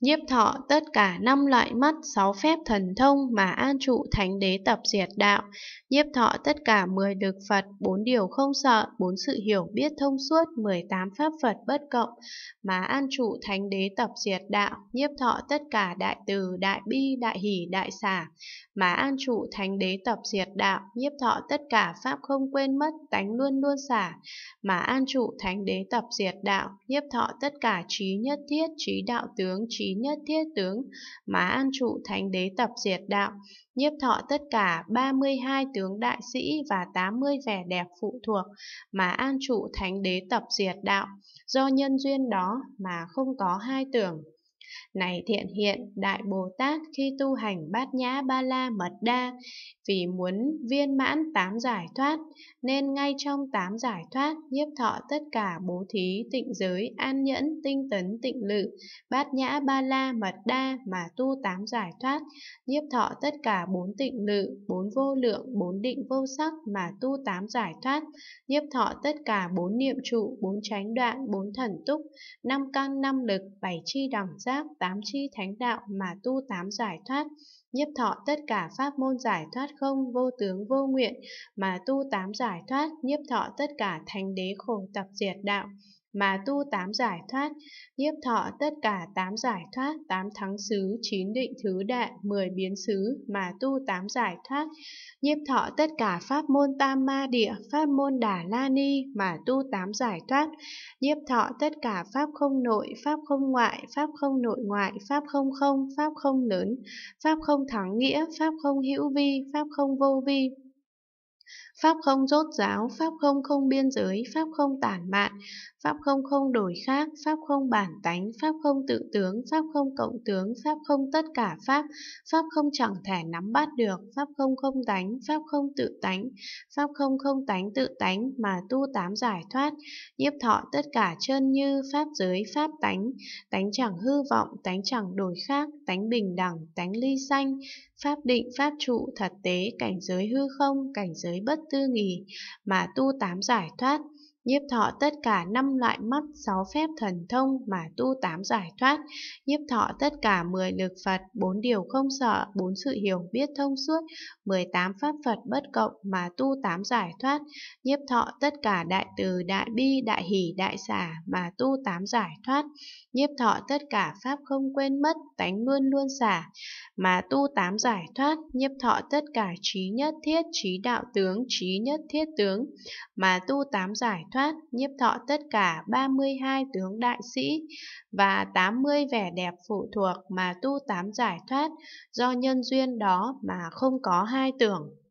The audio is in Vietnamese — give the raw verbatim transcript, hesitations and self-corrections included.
nhiếp thọ tất cả năm loại mắt, sáu phép thần thông mà an trụ thánh đế tập diệt đạo, nhiếp thọ tất cả mười lực Phật, bốn điều không sợ, bốn sự hiểu biết thông suốt, mười tám pháp Phật bất cộng mà an trụ thánh đế tập diệt đạo, nhiếp thọ tất cả đại từ, đại bi, đại hỷ, đại xả mà an trụ thánh đế tập diệt đạo, nhiếp thọ tất cả pháp không quên mất, tánh luôn luôn xả mà an trụ thánh đế tập diệt đạo, nhiếp thọ tất cả trí nhất thiết, trí đạo tướng, trí nhất thiết tướng mà an trụ thánh đế tập diệt đạo, nhiếp thọ tất cả ba mươi hai tướng đại sĩ và tám mươi vẻ đẹp phụ thuộc mà an trụ thánh đế tập diệt đạo, do nhân duyên đó mà không có hai tưởng. Này Thiện Hiện, Đại Bồ Tát khi tu hành bát nhã ba la mật đa, vì muốn viên mãn tám giải thoát, nên ngay trong tám giải thoát, nhiếp thọ tất cả bố thí, tịnh giới, an nhẫn, tinh tấn, tịnh lự, bát nhã ba la mật đa mà tu tám giải thoát, nhiếp thọ tất cả bốn tịnh lự, bốn vô lượng, bốn định vô sắc mà tu tám giải thoát, nhiếp thọ tất cả bốn niệm trụ, bốn chánh đoạn, bốn thần túc, năm căn năm lực, bảy chi đẳng giác, tám chi thánh đạo mà tu tám giải thoát, nhiếp thọ tất cả pháp môn giải thoát không, vô tướng, vô nguyện mà tu tám giải thoát, nhiếp thọ tất cả thánh đế khổ tập diệt đạo mà tu tám giải thoát, nhiếp thọ tất cả tám giải thoát, tám thắng xứ, chín định thứ đại, mười biến xứ mà tu tám giải thoát, nhiếp thọ tất cả pháp môn tam ma địa, pháp môn đà la ni mà tu tám giải thoát, nhiếp thọ tất cả pháp không nội, pháp không ngoại, pháp không nội ngoại, pháp không không, pháp không lớn, pháp không thắng nghĩa, pháp không hữu vi, pháp không vô vi, pháp không rốt ráo, pháp không không biên giới, pháp không tản mạn, pháp không không đổi khác, pháp không bản tánh, pháp không tự tướng, pháp không cộng tướng, pháp không tất cả pháp, pháp không chẳng thể nắm bắt được, pháp không không tánh, pháp không tự tánh, pháp không không tánh tự tánh mà tu tám giải thoát, nhiếp thọ tất cả chân như, pháp giới, pháp tánh, tánh chẳng hư vọng, tánh chẳng đổi khác, tánh bình đẳng, tánh ly sanh, pháp định, pháp trụ, thật tế, cảnh giới hư không, cảnh giới bất tư nghì mà tu tám giải thoát, nhiếp thọ tất cả năm loại mắt, sáu phép thần thông mà tu tám giải thoát, nhiếp thọ tất cả mười lực Phật, bốn điều không sợ, bốn sự hiểu biết thông suốt, mười tám pháp Phật bất cộng mà tu tám giải thoát, nhiếp thọ tất cả đại từ, đại bi, đại hỷ, đại xả mà tu tám giải thoát, nhiếp thọ tất cả pháp không quên mất, tánh luôn luôn xả mà tu tám giải thoát, nhiếp thọ tất cả trí nhất thiết, trí đạo tướng, trí nhất thiết tướng mà tu tám giải thoát, nhiếp thọ tất cả ba mươi hai tướng đại sĩ và tám mươi vẻ đẹp phụ thuộc mà tu tám giải thoát, do nhân duyên đó mà không có hai tưởng.